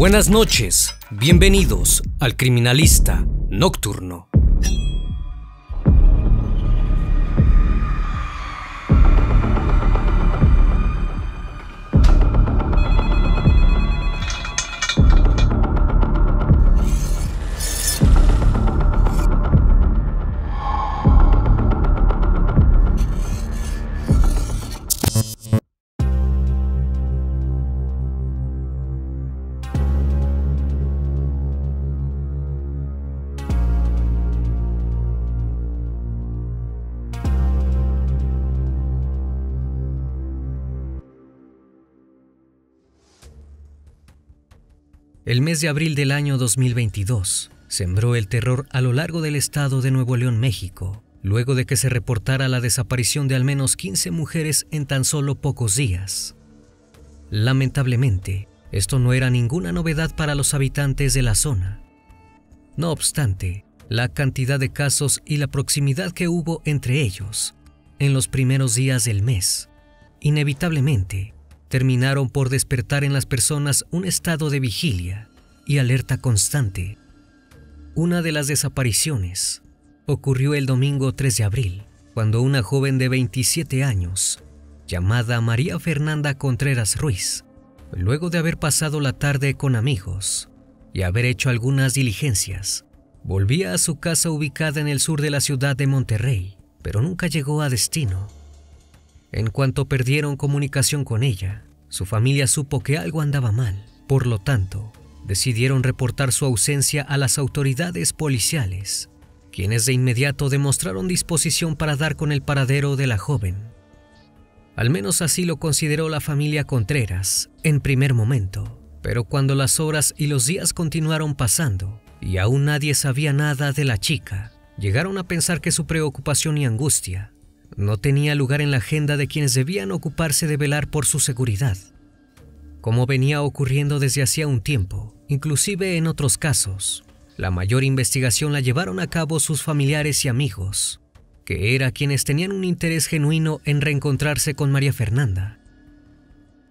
Buenas noches, bienvenidos al Criminalista Nocturno. El mes de abril del año 2022 sembró el terror a lo largo del estado de Nuevo León, México, luego de que se reportara la desaparición de al menos 15 mujeres en tan solo pocos días. Lamentablemente, esto no era ninguna novedad para los habitantes de la zona. No obstante, la cantidad de casos y la proximidad que hubo entre ellos en los primeros días del mes, inevitablemente, terminaron por despertar en las personas un estado de vigilia y alerta constante. Una de las desapariciones ocurrió el domingo 3 de abril, cuando una joven de 27 años, llamada María Fernanda Contreras Ruiz, luego de haber pasado la tarde con amigos y haber hecho algunas diligencias, volvía a su casa ubicada en el sur de la ciudad de Monterrey, pero nunca llegó a destino. En cuanto perdieron comunicación con ella, su familia supo que algo andaba mal. Por lo tanto, decidieron reportar su ausencia a las autoridades policiales, quienes de inmediato demostraron disposición para dar con el paradero de la joven. Al menos así lo consideró la familia Contreras en primer momento, pero cuando las horas y los días continuaron pasando y aún nadie sabía nada de la chica, llegaron a pensar que su preocupación y angustia no tenía lugar en la agenda de quienes debían ocuparse de velar por su seguridad, como venía ocurriendo desde hacía un tiempo. Inclusive en otros casos, la mayor investigación la llevaron a cabo sus familiares y amigos, que eran quienes tenían un interés genuino en reencontrarse con María Fernanda.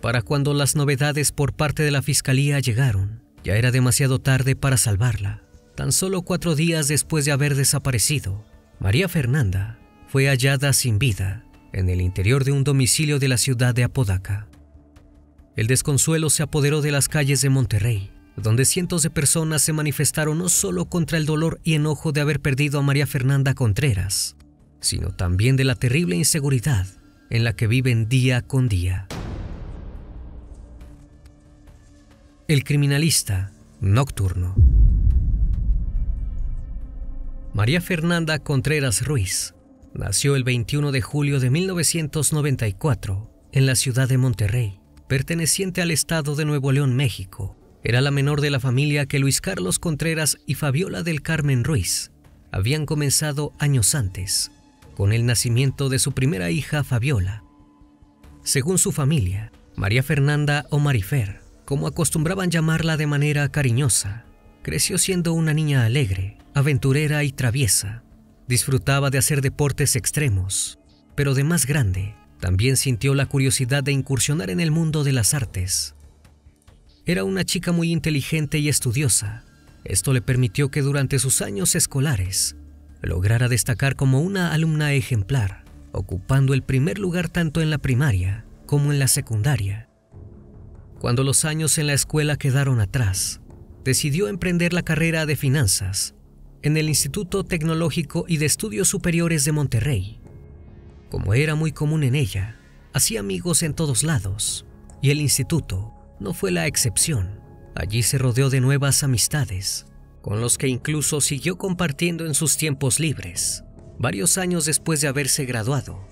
Para cuando las novedades por parte de la fiscalía llegaron, ya era demasiado tarde para salvarla. Tan solo 4 días después de haber desaparecido, María Fernanda fue hallada sin vida en el interior de un domicilio de la ciudad de Apodaca. El desconsuelo se apoderó de las calles de Monterrey, donde cientos de personas se manifestaron no solo contra el dolor y enojo de haber perdido a María Fernanda Contreras, sino también de la terrible inseguridad en la que viven día con día. El Criminalista Nocturno. María Fernanda Contreras Ruiz nació el 21 de julio de 1994 en la ciudad de Monterrey, perteneciente al estado de Nuevo León, México. Era la menor de la familia que Luis Carlos Contreras y Fabiola del Carmen Ruiz habían comenzado años antes, con el nacimiento de su primera hija, Fabiola. Según su familia, María Fernanda o Marifer, como acostumbraban llamarla de manera cariñosa, creció siendo una niña alegre, aventurera y traviesa. Disfrutaba de hacer deportes extremos, pero de más grande, también sintió la curiosidad de incursionar en el mundo de las artes. Era una chica muy inteligente y estudiosa. Esto le permitió que durante sus años escolares lograra destacar como una alumna ejemplar, ocupando el primer lugar tanto en la primaria como en la secundaria. Cuando los años en la escuela quedaron atrás, decidió emprender la carrera de finanzas en el Instituto Tecnológico y de Estudios Superiores de Monterrey. Como era muy común en ella, hacía amigos en todos lados, y el instituto no fue la excepción. Allí se rodeó de nuevas amistades, con los que incluso siguió compartiendo en sus tiempos libres, varios años después de haberse graduado.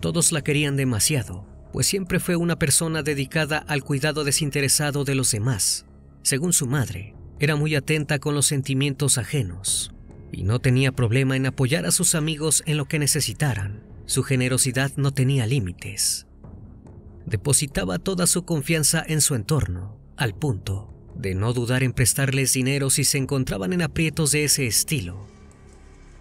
Todos la querían demasiado, pues siempre fue una persona dedicada al cuidado desinteresado de los demás. Según su madre, era muy atenta con los sentimientos ajenos y no tenía problema en apoyar a sus amigos en lo que necesitaran. Su generosidad no tenía límites. Depositaba toda su confianza en su entorno, al punto de no dudar en prestarles dinero si se encontraban en aprietos de ese estilo.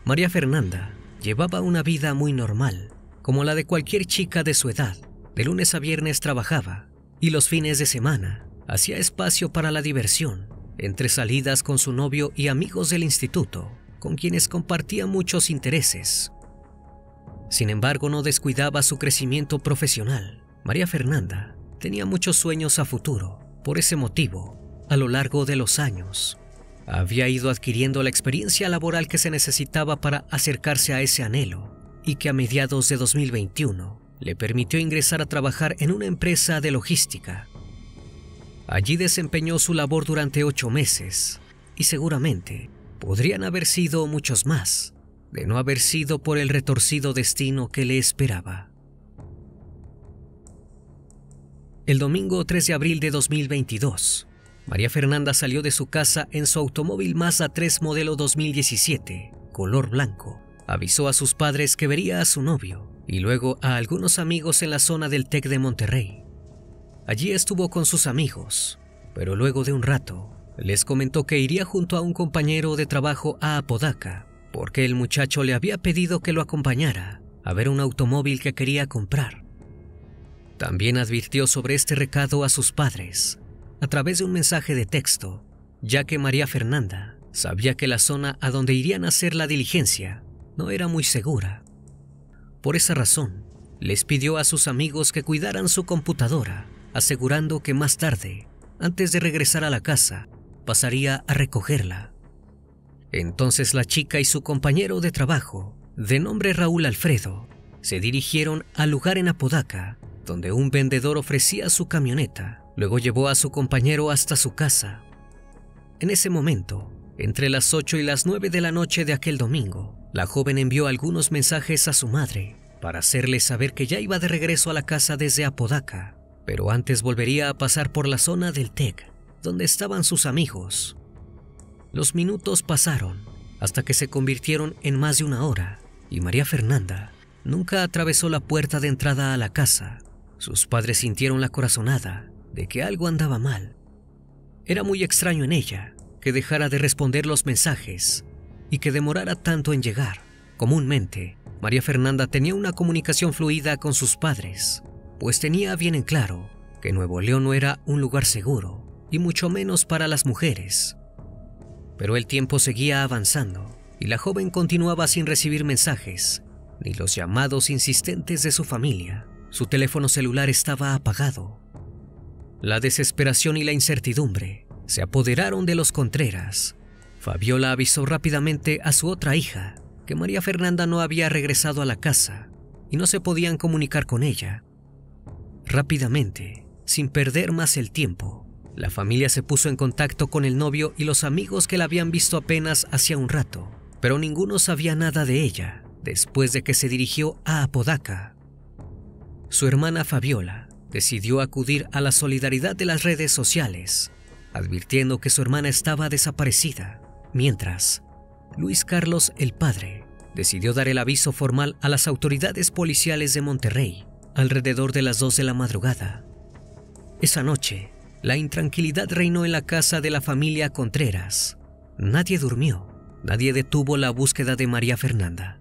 María Fernanda llevaba una vida muy normal, como la de cualquier chica de su edad. De lunes a viernes trabajaba y los fines de semana hacía espacio para la diversión, entre salidas con su novio y amigos del instituto, con quienes compartía muchos intereses. Sin embargo, no descuidaba su crecimiento profesional. María Fernanda tenía muchos sueños a futuro. Por ese motivo, a lo largo de los años, había ido adquiriendo la experiencia laboral que se necesitaba para acercarse a ese anhelo, y que a mediados de 2021 le permitió ingresar a trabajar en una empresa de logística. Allí desempeñó su labor durante 8 meses, y seguramente podrían haber sido muchos más, de no haber sido por el retorcido destino que le esperaba. El domingo 3 de abril de 2022, María Fernanda salió de su casa en su automóvil Mazda 3 modelo 2017, color blanco. Avisó a sus padres que vería a su novio y luego a algunos amigos en la zona del TEC de Monterrey. Allí estuvo con sus amigos, pero luego de un rato, les comentó que iría junto a un compañero de trabajo a Apodaca, porque el muchacho le había pedido que lo acompañara a ver un automóvil que quería comprar. También advirtió sobre este recado a sus padres a través de un mensaje de texto, ya que María Fernanda sabía que la zona a donde irían a hacer la diligencia no era muy segura. Por esa razón, les pidió a sus amigos que cuidaran su computadora, asegurando que más tarde, antes de regresar a la casa, pasaría a recogerla. Entonces la chica y su compañero de trabajo, de nombre Raúl Alfredo, se dirigieron al lugar en Apodaca, donde un vendedor ofrecía su camioneta. Luego llevó a su compañero hasta su casa. En ese momento, entre las 8 y las 9 de la noche de aquel domingo, la joven envió algunos mensajes a su madre para hacerle saber que ya iba de regreso a la casa desde Apodaca, pero antes volvería a pasar por la zona del TEC, donde estaban sus amigos. Los minutos pasaron hasta que se convirtieron en más de una hora, y María Fernanda nunca atravesó la puerta de entrada a la casa. Sus padres sintieron la corazonada de que algo andaba mal. Era muy extraño en ella que dejara de responder los mensajes y que demorara tanto en llegar. Comúnmente, María Fernanda tenía una comunicación fluida con sus padres, pues tenía bien en claro que Nuevo León no era un lugar seguro, y mucho menos para las mujeres. Pero el tiempo seguía avanzando y la joven continuaba sin recibir mensajes ni los llamados insistentes de su familia. Su teléfono celular estaba apagado. La desesperación y la incertidumbre se apoderaron de los Contreras. Fabiola avisó rápidamente a su otra hija que María Fernanda no había regresado a la casa y no se podían comunicar con ella. Rápidamente, sin perder más el tiempo, la familia se puso en contacto con el novio y los amigos que la habían visto apenas hacía un rato, pero ninguno sabía nada de ella después de que se dirigió a Apodaca. Su hermana Fabiola decidió acudir a la solidaridad de las redes sociales, advirtiendo que su hermana estaba desaparecida, mientras Luis Carlos, el padre, decidió dar el aviso formal a las autoridades policiales de Monterrey alrededor de las 2 de la madrugada. Esa noche, la intranquilidad reinó en la casa de la familia Contreras. Nadie durmió, nadie detuvo la búsqueda de María Fernanda.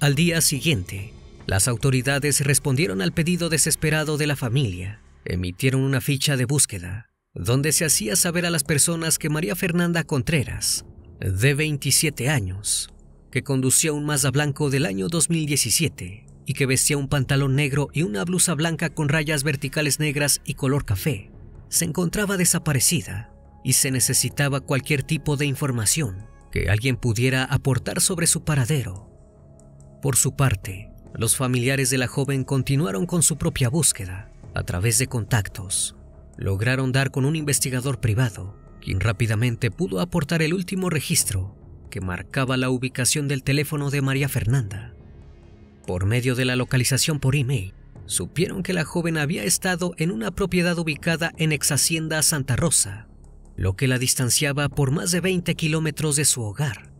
Al día siguiente, las autoridades respondieron al pedido desesperado de la familia. Emitieron una ficha de búsqueda, donde se hacía saber a las personas que María Fernanda Contreras, de 27 años, que conducía un Mazda blanco del año 2017 y que vestía un pantalón negro y una blusa blanca con rayas verticales negras y color café, se encontraba desaparecida y se necesitaba cualquier tipo de información que alguien pudiera aportar sobre su paradero. Por su parte, los familiares de la joven continuaron con su propia búsqueda. A través de contactos, lograron dar con un investigador privado, quien rápidamente pudo aportar el último registro que marcaba la ubicación del teléfono de María Fernanda. Por medio de la localización por email, supieron que la joven había estado en una propiedad ubicada en Exhacienda Santa Rosa, lo que la distanciaba por más de 20 kilómetros de su hogar.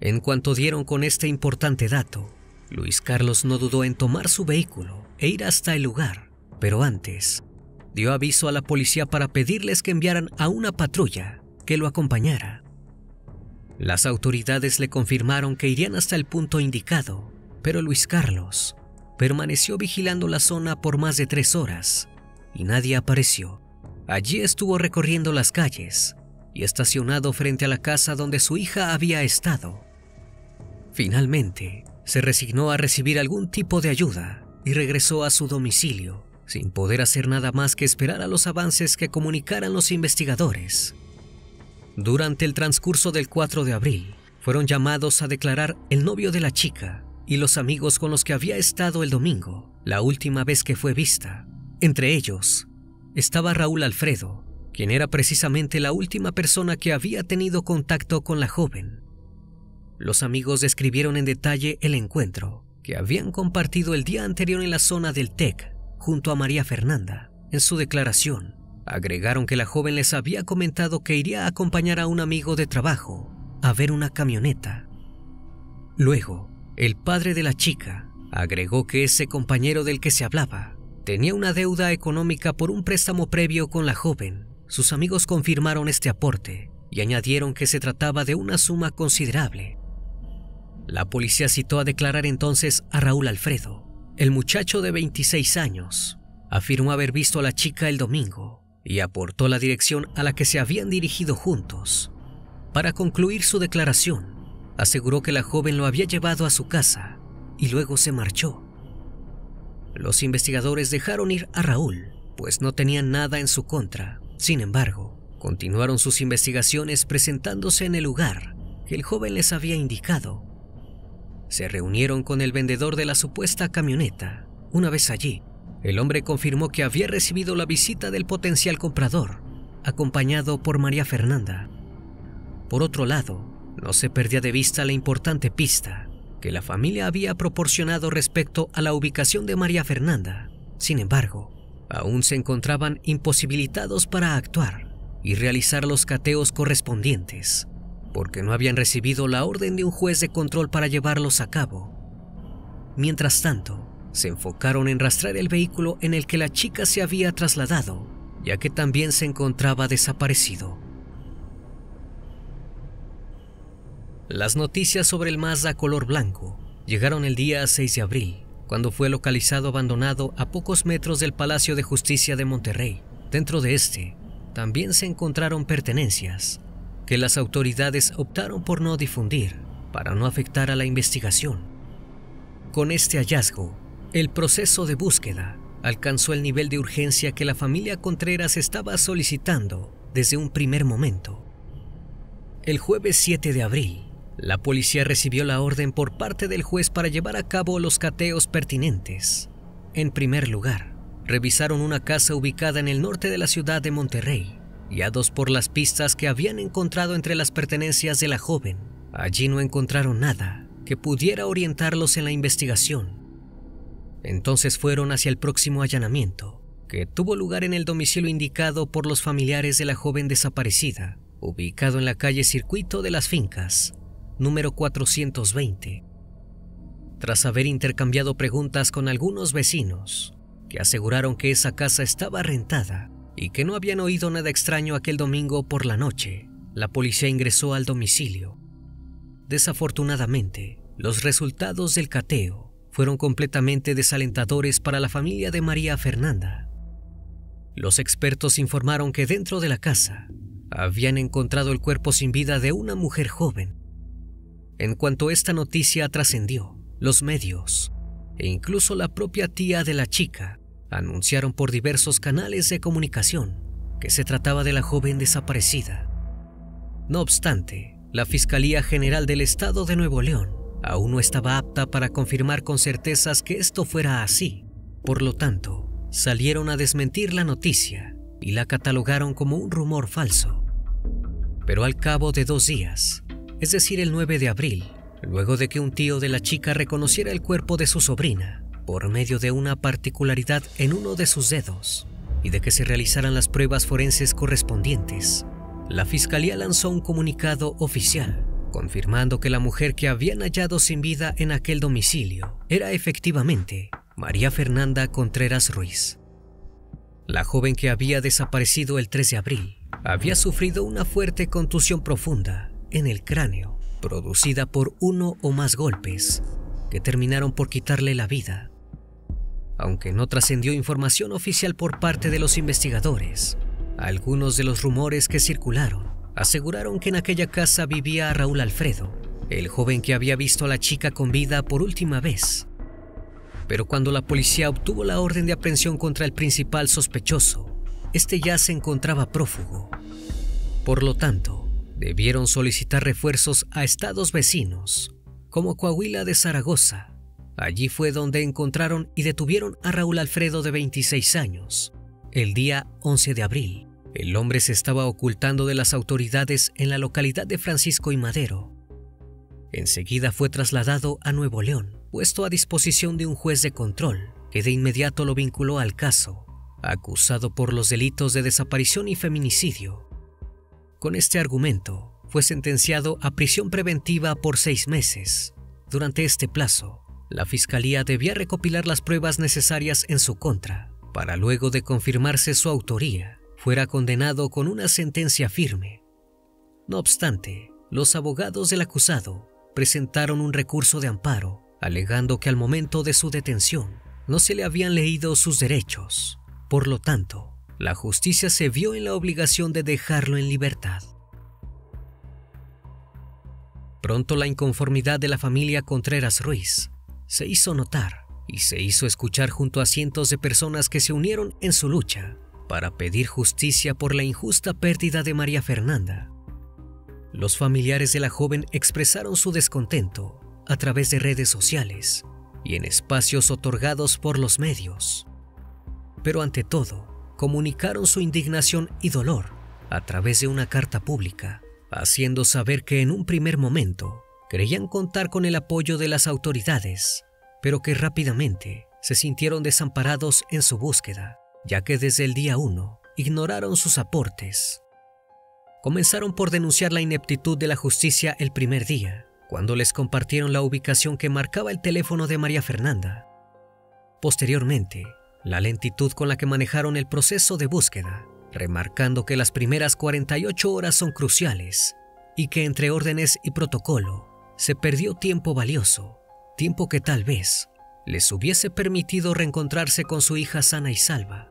En cuanto dieron con este importante dato, Luis Carlos no dudó en tomar su vehículo e ir hasta el lugar, pero antes dio aviso a la policía para pedirles que enviaran a una patrulla que lo acompañara. Las autoridades le confirmaron que irían hasta el punto indicado, pero Luis Carlos permaneció vigilando la zona por más de 3 horas y nadie apareció. Allí estuvo recorriendo las calles y estacionado frente a la casa donde su hija había estado. Finalmente, se resignó a recibir algún tipo de ayuda y regresó a su domicilio, sin poder hacer nada más que esperar a los avances que comunicaran los investigadores. Durante el transcurso del 4 de abril, fueron llamados a declarar el novio de la chica y los amigos con los que había estado el domingo, la última vez que fue vista. Entre ellos, estaba Raúl Alfredo, quien era precisamente la última persona que había tenido contacto con la joven. Los amigos describieron en detalle el encuentro que habían compartido el día anterior en la zona del TEC, junto a María Fernanda. En su declaración, agregaron que la joven les había comentado que iría a acompañar a un amigo de trabajo a ver una camioneta. Luego, el padre de la chica agregó que ese compañero del que se hablaba tenía una deuda económica por un préstamo previo con la joven. Sus amigos confirmaron este aporte y añadieron que se trataba de una suma considerable. La policía citó a declarar entonces a Raúl Alfredo. El muchacho de 26 años afirmó haber visto a la chica el domingo y aportó la dirección a la que se habían dirigido juntos. Para concluir su declaración, aseguró que la joven lo había llevado a su casa y luego se marchó. Los investigadores dejaron ir a Raúl, pues no tenían nada en su contra. Sin embargo, continuaron sus investigaciones presentándose en el lugar que el joven les había indicado. Se reunieron con el vendedor de la supuesta camioneta. Una vez allí, el hombre confirmó que había recibido la visita del potencial comprador, acompañado por María Fernanda. Por otro lado, no se perdía de vista la importante pista que la familia había proporcionado respecto a la ubicación de María Fernanda. Sin embargo, aún se encontraban imposibilitados para actuar y realizar los cateos correspondientes, porque no habían recibido la orden de un juez de control para llevarlos a cabo. Mientras tanto, se enfocaron en rastrear el vehículo en el que la chica se había trasladado, ya que también se encontraba desaparecido. Las noticias sobre el Mazda color blanco llegaron el día 6 de abril, cuando fue localizado abandonado a pocos metros del Palacio de Justicia de Monterrey. Dentro de este, también se encontraron pertenencias que las autoridades optaron por no difundir para no afectar a la investigación. Con este hallazgo, el proceso de búsqueda alcanzó el nivel de urgencia que la familia Contreras estaba solicitando desde un primer momento. El jueves 7 de abril, la policía recibió la orden por parte del juez para llevar a cabo los cateos pertinentes. En primer lugar, revisaron una casa ubicada en el norte de la ciudad de Monterrey, guiados por las pistas que habían encontrado entre las pertenencias de la joven. Allí no encontraron nada que pudiera orientarlos en la investigación. Entonces fueron hacia el próximo allanamiento, que tuvo lugar en el domicilio indicado por los familiares de la joven desaparecida, ubicado en la calle Circuito de las Fincas, número 420. Tras haber intercambiado preguntas con algunos vecinos, que aseguraron que esa casa estaba rentada y que no habían oído nada extraño aquel domingo por la noche, la policía ingresó al domicilio. Desafortunadamente, los resultados del cateo fueron completamente desalentadores para la familia de María Fernanda. Los expertos informaron que dentro de la casa habían encontrado el cuerpo sin vida de una mujer joven. En cuanto esta noticia trascendió, los medios e incluso la propia tía de la chica anunciaron por diversos canales de comunicación que se trataba de la joven desaparecida. No obstante, la Fiscalía General del Estado de Nuevo León aún no estaba apta para confirmar con certezas que esto fuera así. Por lo tanto, salieron a desmentir la noticia y la catalogaron como un rumor falso. Pero al cabo de 2 días, es decir, el 9 de abril, luego de que un tío de la chica reconociera el cuerpo de su sobrina por medio de una particularidad en uno de sus dedos y de que se realizaran las pruebas forenses correspondientes, la Fiscalía lanzó un comunicado oficial confirmando que la mujer que habían hallado sin vida en aquel domicilio era efectivamente María Fernanda Contreras Ruiz. La joven que había desaparecido el 3 de abril había sufrido una fuerte contusión profunda en el cráneo, producida por uno o más golpes que terminaron por quitarle la vida. aunque no trascendió información oficial por parte de los investigadores. Algunos de los rumores que circularon aseguraron que en aquella casa vivía Raúl Alfredo, el joven que había visto a la chica con vida por última vez. Pero cuando la policía obtuvo la orden de aprehensión contra el principal sospechoso, este ya se encontraba prófugo. Por lo tanto, debieron solicitar refuerzos a estados vecinos, como Coahuila de Zaragoza. Allí fue donde encontraron y detuvieron a Raúl Alfredo de 26 años. El día 11 de abril, el hombre se estaba ocultando de las autoridades en la localidad de Francisco I. Madero. Enseguida fue trasladado a Nuevo León, puesto a disposición de un juez de control, que de inmediato lo vinculó al caso, acusado por los delitos de desaparición y feminicidio. Con este argumento, fue sentenciado a prisión preventiva por 6 meses. Durante este plazo, la Fiscalía debía recopilar las pruebas necesarias en su contra, para luego de confirmarse su autoría, fuera condenado con una sentencia firme. No obstante, los abogados del acusado presentaron un recurso de amparo, alegando que al momento de su detención no se le habían leído sus derechos. Por lo tanto, la justicia se vio en la obligación de dejarlo en libertad. Pronto la inconformidad de la familia Contreras Ruiz se hizo notar y se hizo escuchar junto a cientos de personas que se unieron en su lucha para pedir justicia por la injusta pérdida de María Fernanda. Los familiares de la joven expresaron su descontento a través de redes sociales y en espacios otorgados por los medios. Pero ante todo, comunicaron su indignación y dolor a través de una carta pública, haciendo saber que en un primer momento creían contar con el apoyo de las autoridades, pero que rápidamente se sintieron desamparados en su búsqueda, ya que desde el día 1 ignoraron sus aportes. Comenzaron por denunciar la ineptitud de la justicia el primer día, cuando les compartieron la ubicación que marcaba el teléfono de María Fernanda. Posteriormente, la lentitud con la que manejaron el proceso de búsqueda, remarcando que las primeras 48 horas son cruciales y que entre órdenes y protocolo, se perdió tiempo valioso, tiempo que tal vez les hubiese permitido reencontrarse con su hija sana y salva.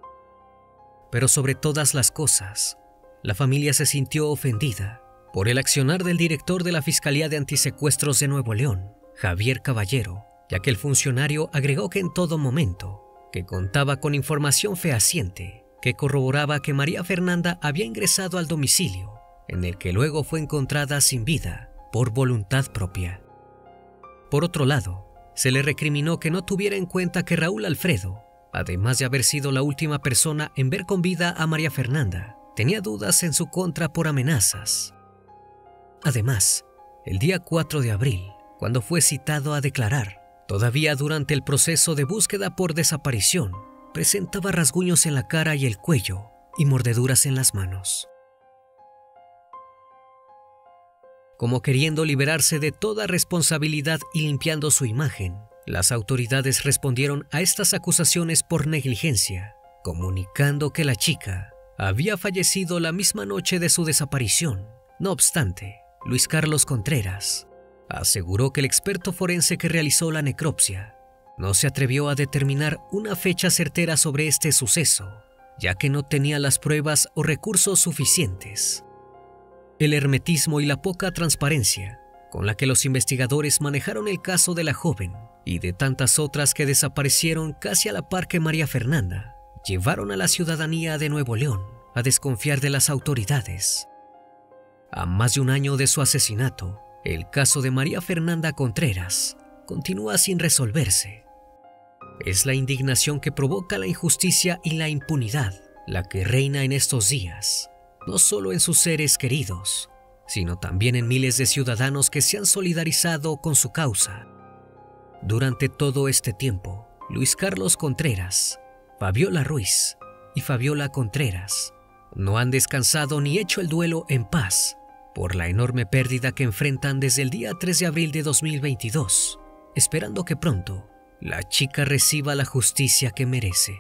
Pero sobre todas las cosas, la familia se sintió ofendida por el accionar del director de la Fiscalía de Antisecuestros de Nuevo León, Javier Caballero, ya que el funcionario agregó que en todo momento que contaba con información fehaciente que corroboraba que María Fernanda había ingresado al domicilio, en el que luego fue encontrada sin vida por voluntad propia. Por otro lado, se le recriminó que no tuviera en cuenta que Raúl Alfredo, además de haber sido la última persona en ver con vida a María Fernanda, tenía dudas en su contra por amenazas. Además, el día 4 de abril, cuando fue citado a declarar, todavía durante el proceso de búsqueda por desaparición, presentaba rasguños en la cara y el cuello y mordeduras en las manos. Como queriendo liberarse de toda responsabilidad y limpiando su imagen, las autoridades respondieron a estas acusaciones por negligencia, comunicando que la chica había fallecido la misma noche de su desaparición. No obstante, Luis Carlos Contreras aseguró que el experto forense que realizó la necropsia no se atrevió a determinar una fecha certera sobre este suceso, ya que no tenía las pruebas o recursos suficientes. El hermetismo y la poca transparencia con la que los investigadores manejaron el caso de la joven y de tantas otras que desaparecieron casi a la par que María Fernanda, llevaron a la ciudadanía de Nuevo León a desconfiar de las autoridades. A más de un año de su asesinato, el caso de María Fernanda Contreras continúa sin resolverse. Es la indignación que provoca la injusticia y la impunidad la que reina en estos días, no solo en sus seres queridos, sino también en miles de ciudadanos que se han solidarizado con su causa. Durante todo este tiempo, Luis Carlos Contreras, Fabiola Ruiz y Fabiola Contreras no han descansado ni hecho el duelo en paz por la enorme pérdida que enfrentan desde el día 3 de abril de 2022, esperando que pronto la chica reciba la justicia que merece.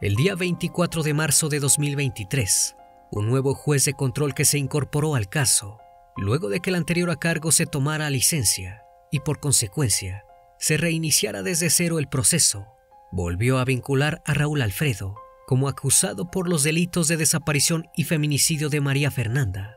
El día 24 de marzo de 2023, un nuevo juez de control que se incorporó al caso, luego de que el anterior a cargo se tomara licencia y por consecuencia se reiniciara desde cero el proceso, volvió a vincular a Raúl Alfredo como acusado por los delitos de desaparición y feminicidio de María Fernanda.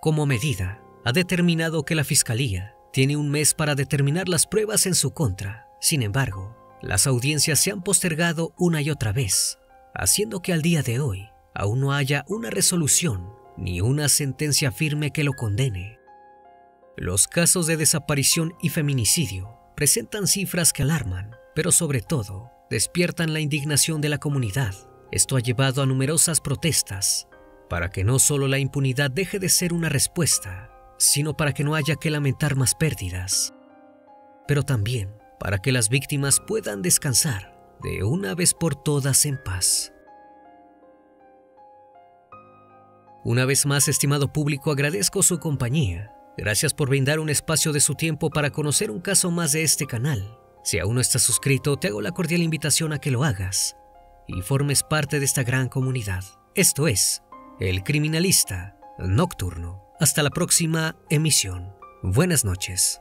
Como medida, ha determinado que la Fiscalía tiene un mes para determinar las pruebas en su contra. Sin embargo, las audiencias se han postergado una y otra vez, haciendo que al día de hoy aún no haya una resolución ni una sentencia firme que lo condene. Los casos de desaparición y feminicidio presentan cifras que alarman, pero sobre todo despiertan la indignación de la comunidad. Esto ha llevado a numerosas protestas para que no solo la impunidad deje de ser una respuesta, sino para que no haya que lamentar más pérdidas, pero también para que las víctimas puedan descansar de una vez por todas en paz. Una vez más, estimado público, agradezco su compañía. Gracias por brindar un espacio de su tiempo para conocer un caso más de este canal. Si aún no estás suscrito, te hago la cordial invitación a que lo hagas y formes parte de esta gran comunidad. Esto es El Criminalista Nocturno. Hasta la próxima emisión. Buenas noches.